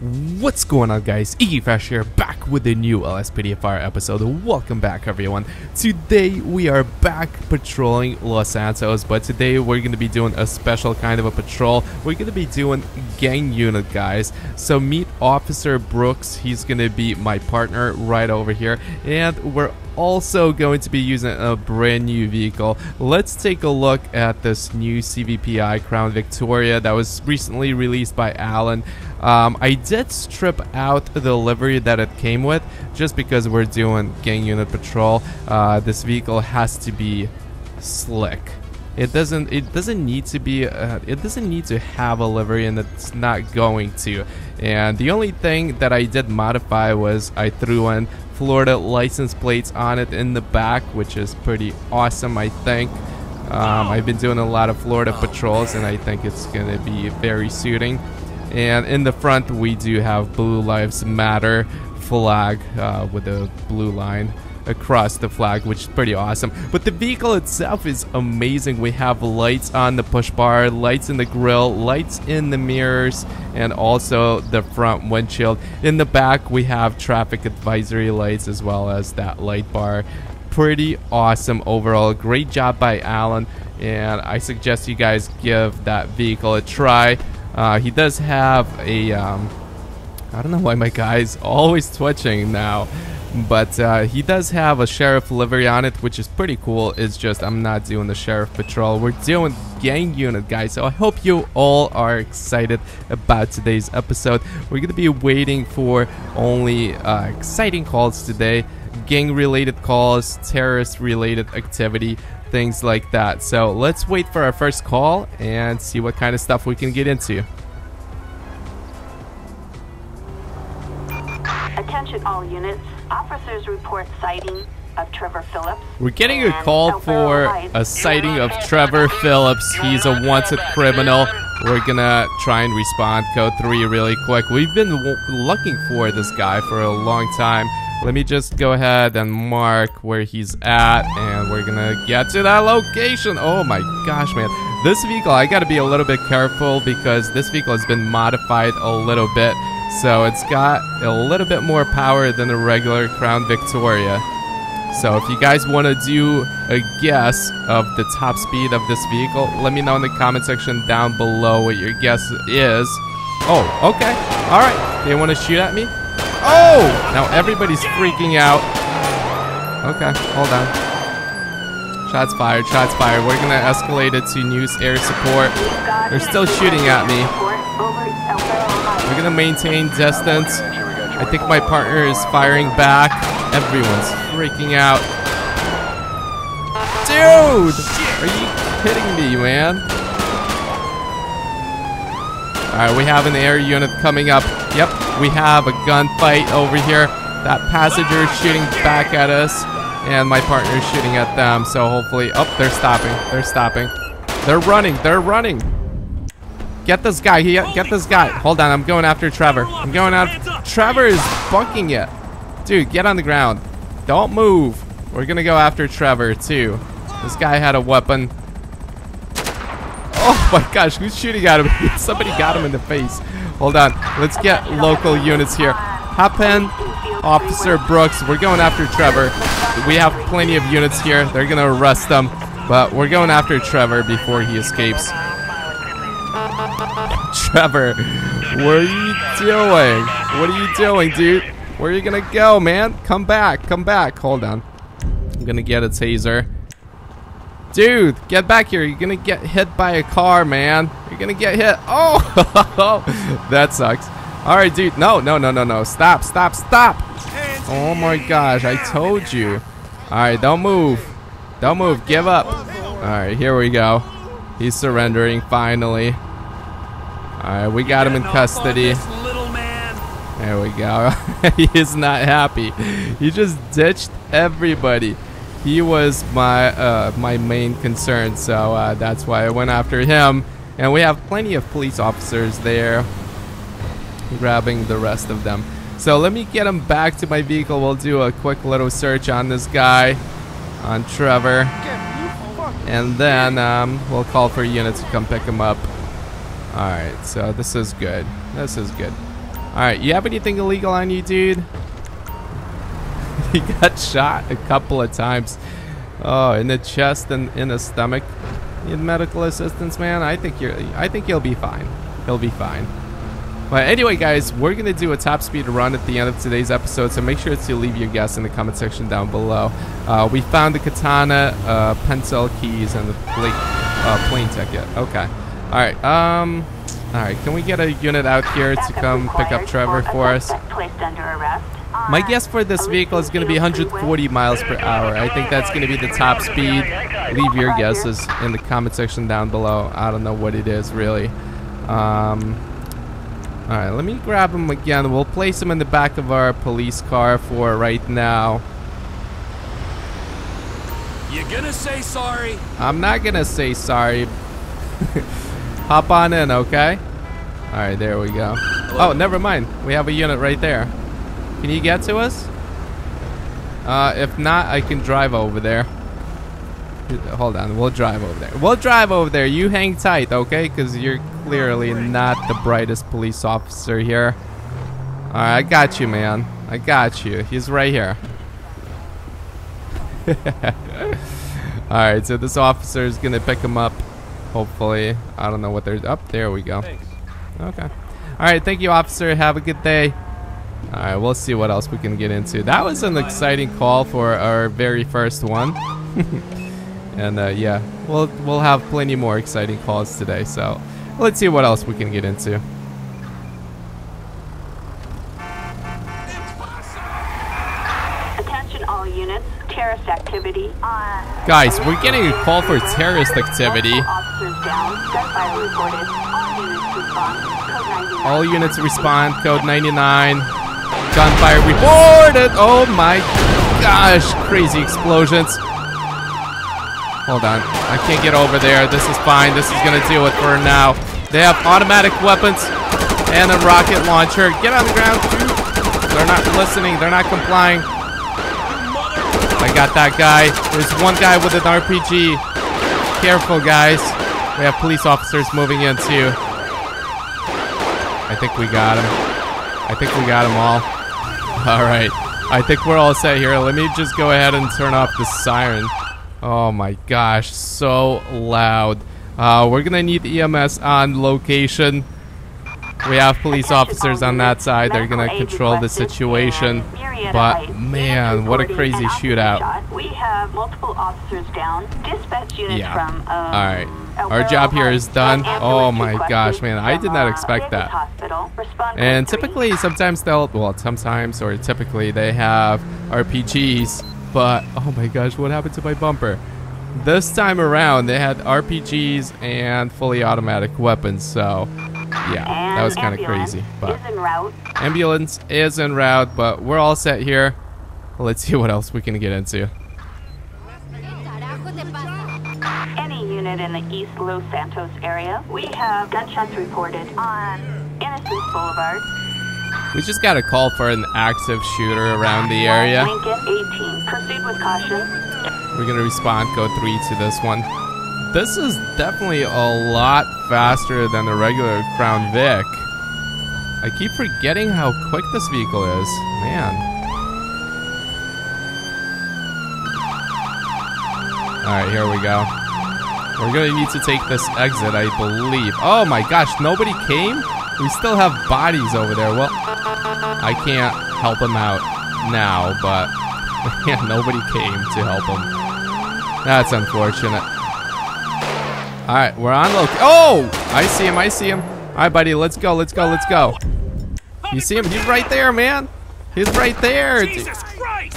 What's going on, guys? Iggy Fresh here, back with a new LSPDFR episode. Welcome back, everyone. Today we are back patrolling Los Santos, but today we're going to be doing a special kind of a patrol. We're going to be doing gang unit, guys. So meet Officer Brooks. He's going to be my partner right over here, and we're also going to be using a brand new vehicle. Let's take a look at this new CVPI Crown Victoria that was recently released by Allen. I did strip out the livery that it came with just because we're doing gang unit patrol. This vehicle has to be slick. It doesn't need to be it doesn't need to have a livery, and it's not going to. And the only thing that I did modify was I threw in Florida license plates on it in the back, which is pretty awesome, I think. I've been doing a lot of Florida patrols, and I think it's gonna be very suiting. And in the front we do have Blue Lives Matter flag with a blue line across the flag, which is pretty awesome. But the vehicle itself is amazing. We have lights on the push bar, lights in the grill, lights in the mirrors, and also the front windshield. In the back we have traffic advisory lights as well as that light bar. Pretty awesome overall. Great job by Allen, and I suggest you guys give that vehicle a try. He does have a I don't know why my guy's always twitching now, but he does have a sheriff livery on it, which is pretty cool. It's just I'm not doing the sheriff patrol, we're doing gang unit, guys. So I hope you all are excited about today's episode. We're gonna be waiting for only exciting calls today, gang related calls, terrorist related activity, things like that. So let's wait for our first call and see what kind of stuff we can get into. Attention all units, officers report sighting of Trevor Phillips. We're getting a call for a sighting of Trevor Phillips. He's a wanted criminal. We're gonna try and respond code 3 really quick. We've been looking for this guy for a long time. Let me just go ahead and mark where he's at, and we're gonna get to that location. Oh my gosh, man. This vehicle, I gotta be a little bit careful because this vehicle has been modified a little bit. So it's got a little bit more power than the regular Crown Victoria. So if you guys want to do a guess of the top speed of this vehicle, let me know in the comment section down below what your guess is. Oh, okay. All right. They want to shoot at me? Oh! Now everybody's freaking out. Okay, hold on. Shots fired, shots fired. We're going to escalate it to news air support. They're still shooting at me. We're going to maintain distance. I think my partner is firing back. Everyone's freaking out. Dude! Are you kidding me, man? Alright, we have an air unit coming up. Yep, we have a gunfight over here. That passenger is shooting back at us, and my partner is shooting at them. So hopefully, oh, they're stopping. They're stopping. They're running. They're running. Get this guy. Get this guy. Hold on. I'm going after Trevor. I'm going out. Trevor is bucking it. Dude, get on the ground. Don't move. We're gonna go after Trevor too. This guy had a weapon. Oh my gosh, who's shooting at him? Somebody got him in the face. Hold on. Let's get local units here. Hop in. Officer Brooks, we're going after Trevor. We have plenty of units here. They're going to arrest them, but we're going after Trevor before he escapes. Trevor, what are you doing? What are you doing, dude? Where are you going to go, man? Come back. Come back. Hold on. I'm going to get a taser. Dude, get back here. You're going to get hit by a car, man. You're going to get hit. Oh, that sucks. All right, dude. No, no, no, no, no. Stop, stop, stop. Oh, my gosh. I told you. All right, don't move. Don't move. Give up. All right, here we go. He's surrendering, finally. All right, we got him in custody. There we go. He is not happy. He just ditched everybody. He was my, my main concern, so that's why I went after him. And we have plenty of police officers there, grabbing the rest of them. So let me get him back to my vehicle. We'll do a quick little search on this guy, on Trevor, and then we'll call for units to come pick him up. All right, so this is good. This is good. Alright, you have anything illegal on you, dude? He got shot a couple of times. Oh, in the chest and in the stomach. You need medical assistance, man. I think you'll be fine. He'll be fine. But anyway, guys, we're gonna do a top speed run at the end of today's episode, so make sure to leave your guess in the comment section down below. We found the katana, pencil, keys, and the plane ticket. Okay. Alright, alright, can we get a unit out here to come pick up Trevor for us? My guess for this vehicle is going to be 140 miles per hour. I think that's going to be the top speed. Leave your guesses in the comment section down below. I don't know what it is, really. Alright, let me grab him again. We'll place him in the back of our police car for right now. You're gonna say sorry? I'm not gonna say sorry. Hop on in, okay? Alright, there we go. Oh, never mind. We have a unit right there. Can you get to us? If not, I can drive over there. Hold on, we'll drive over there. We'll drive over there. You hang tight, okay? Because you're clearly not the brightest police officer here. All right, I got you, man. I got you. He's right here. All right, so this officer is gonna pick him up. Hopefully, I don't know what they're up. Oh, there we go. Okay. All right, thank you, officer. Have a good day. Alright, we'll see what else we can get into. That was an exciting call for our very first one. And yeah, we'll have plenty more exciting calls today, so let's see what else we can get into. Attention all units, terrorist activity. Guys, we're getting a call for terrorist activity. All units respond, code 99. Gunfire reported! Oh my gosh, crazy explosions. Hold on, I can't get over there. This is fine, this is gonna do it for now. They have automatic weapons and a rocket launcher. Get on the ground, dude. They're not listening, they're not complying. I got that guy. There's one guy with an RPG. Careful, guys. We have police officers moving in too. I think we got him. I think we got them all. Alright, I think we're all set here. Let me just go ahead and turn off the siren. Oh my gosh, so loud. We're gonna need EMS on location. We have police officers on that side. They're gonna control the situation. But man, what a crazy shootout. We have multiple officers down. Dispatch units from alright. Our job here is done. Oh my gosh, man, I did not expect that. And typically, sometimes they'll, well, sometimes or typically they have RPGs, but oh my gosh, what happened to my bumper? This time around, they had RPGs and fully automatic weapons, so yeah, that was kind of crazy. But ambulance is en route, but we're all set here. Let's see what else we can get into. In the East Los Santos area, we have gunshots reported on Innocence Boulevard. We just got a call for an active shooter around the area. Lincoln 18. Proceed with caution. We're gonna respond code 3 to this one. This is definitely a lot faster than the regular Crown Vic. I keep forgetting how quick this vehicle is, man. All right, here we go. We're gonna need to take this exit, I believe. Oh my gosh, nobody came? We still have bodies over there. Well, I can't help him out now, but yeah, nobody came to help him. That's unfortunate. All right, we're on location. Oh, I see him, I see him. All right, buddy, let's go, let's go, let's go. You see him? He's right there, man. He's right there. Jesus Christ!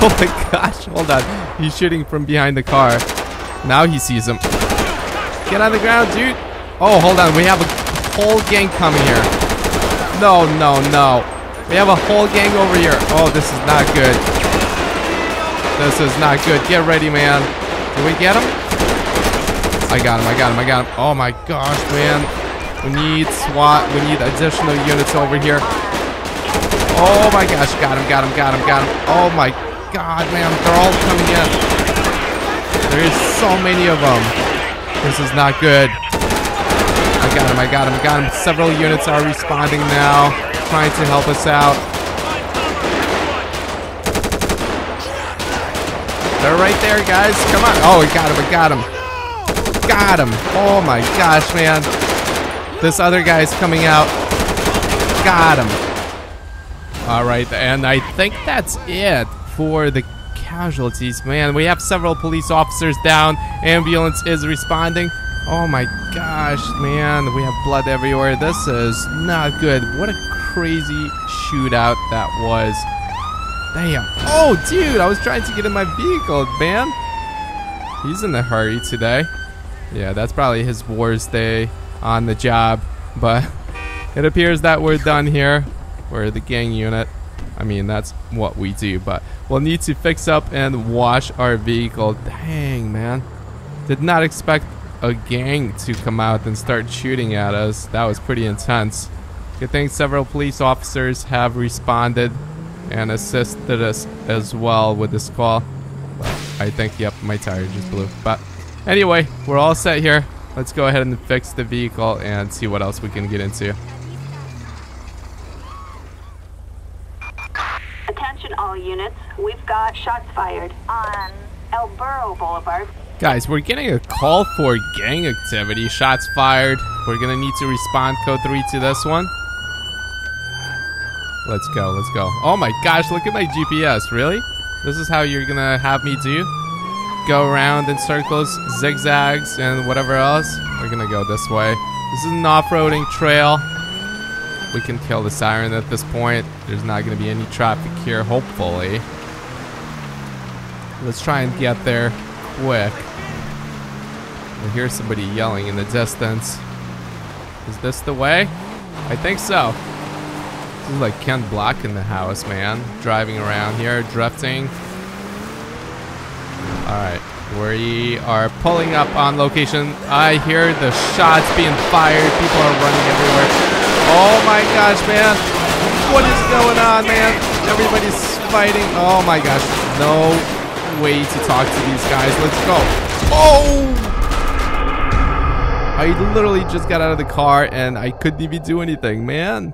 Oh my gosh, hold on. He's shooting from behind the car. Now he sees him. Get on the ground, dude. Oh, hold on. We have a whole gang coming here. No, no, no. We have a whole gang over here. Oh, this is not good. This is not good. Get ready, man. Did we get him? I got him. I got him. I got him. Oh, my gosh, man. We need SWAT. We need additional units over here. Oh, my gosh. Got him. Got him. Got him. Got him. Oh, my God, man. They're all coming in. There is so many of them. This is not good. I got him, I got him, I got him. Several units are responding now. trying to help us out. They're right there, guys. Come on. Oh, we got him. We got him. Got him. Oh my gosh, man. This other guy's coming out. Got him. All right, and I think that's it for the casualties. Man, we have several police officers down. Ambulance is responding. Oh my gosh, man. We have blood everywhere. This is not good. What a crazy shootout that was. Damn. Oh, dude, I was trying to get in my vehicle, man. He's in a hurry today. Yeah, that's probably his worst day on the job. But it appears that we're done here. We're the gang unit. I mean, that's what we do. But we'll need to fix up and wash our vehicle. Dang, man. Did not expect a gang to come out and start shooting at us. That was pretty intense. Good thing several police officers have responded and assisted us as well with this call. I think, yep, my tire just blew. But anyway, we're all set here. Let's go ahead and fix the vehicle and see what else we can get into. Attention all units, we've got shots fired on El Burro Boulevard. Guys, we're getting a call for gang activity. Shots fired. We're gonna need to respond code 3 to this one. Let's go, let's go. Oh my gosh, look at my GPS, really? This is how you're gonna have me do? Go around in circles, zigzags, and whatever else? We're gonna go this way. This is an off-roading trail. We can kill the siren at this point. There's not gonna be any traffic here, hopefully. Let's try and get there quick. I hear somebody yelling in the distance. Is this the way? I think so. This is like Ken Block in the house, man. Driving around here, drifting. Alright, we are pulling up on location. I hear the shots being fired. People are running everywhere. Oh my gosh, man. What is going on, man? Everybody's fighting. Oh my gosh. No way to talk to these guys. Let's go. Oh! I literally just got out of the car and I couldn't even do anything, man.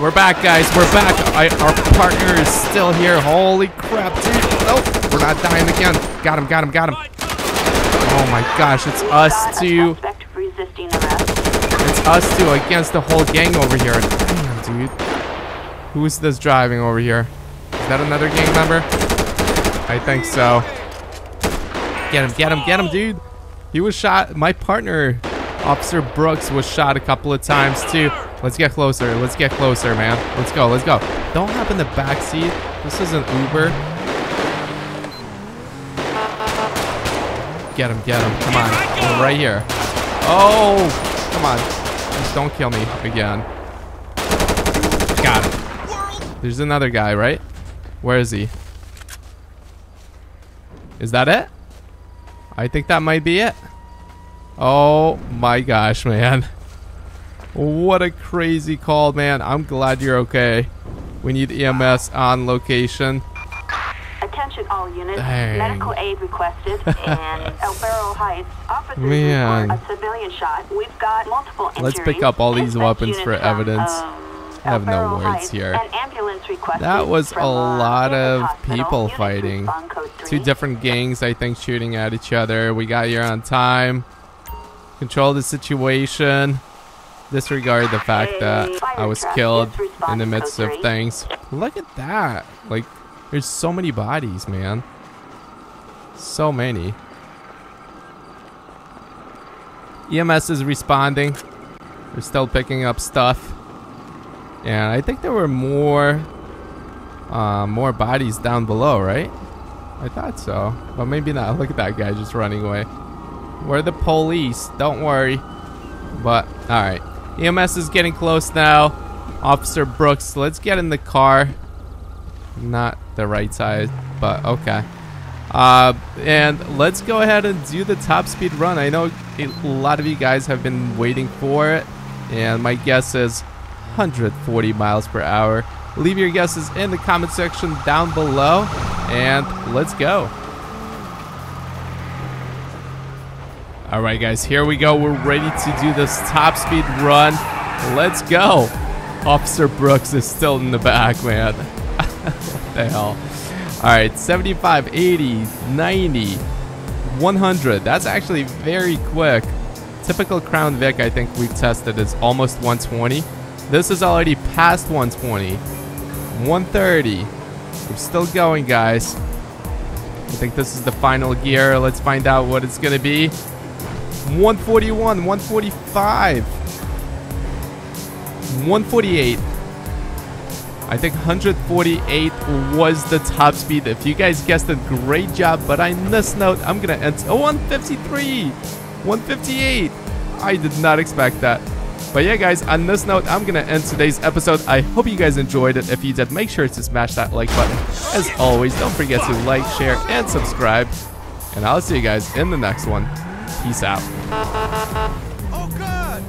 We're back, guys. We're back. Our partner is still here. Holy crap, dude. Nope. We're not dying again. Got him, got him, got him. Oh my gosh, it's us two. It's us two against the whole gang over here. Damn, dude. Who is this driving over here? Is that another gang member? I think so. Get him, get him, get him, dude. He was shot. My partner, Officer Brooks, was shot a couple of times, too. Let's get closer. Let's get closer, man. Let's go. Let's go. Don't hop in the backseat. This is an Uber. Get him. Get him. Come on. I'm right here. Oh, come on. Just don't kill me again. Got him. There's another guy, right? Where is he? Is that it? I think that might be it. Oh, my gosh, man. What a crazy call, man. I'm glad you're okay. We need EMS on location. Attention all units. Dang. Medical aid requested in El Burro Heights. Officers report a civilian shot. We've got multiple injuries. Let's pick up all these weapons for evidence. I have no words here. That was a lot of people fighting. Two different gangs, I think, shooting at each other. We got here on time. Control the situation. Disregard the fact that I was killed in the midst of things. Look at that. Like, there's so many bodies, man. So many. EMS is responding. They're still picking up stuff. And I think there were more bodies down below, right? I thought so. But maybe not. Look at that guy just running away. We're the police. Don't worry. But, alright. EMS is getting close now. Officer Brooks, let's get in the car. Not the right side, but okay. And let's go ahead and do the top speed run. I know a lot of you guys have been waiting for it. And my guess is 140 miles per hour. Leave your guesses in the comment section down below. And let's go. Alright guys, here we go. We're ready to do this top speed run. Let's go. Officer Brooks is still in the back, man. What the hell? Alright, 75, 80, 90, 100. That's actually very quick. Typical Crown Vic, I think we tested, is almost 120. This is already past 120. 130. We're still going, guys. I think this is the final gear. Let's find out what it's going to be. 141, 145, 148. I think 148 was the top speed. If you guys guessed it, great job. But on this note, I'm going to end. Oh, 153, 158. I did not expect that. But yeah, guys, on this note, I'm going to end today's episode. I hope you guys enjoyed it. If you did, make sure to smash that like button. As always, don't forget to like, share, and subscribe. And I'll see you guys in the next one. Peace out. Oh, God.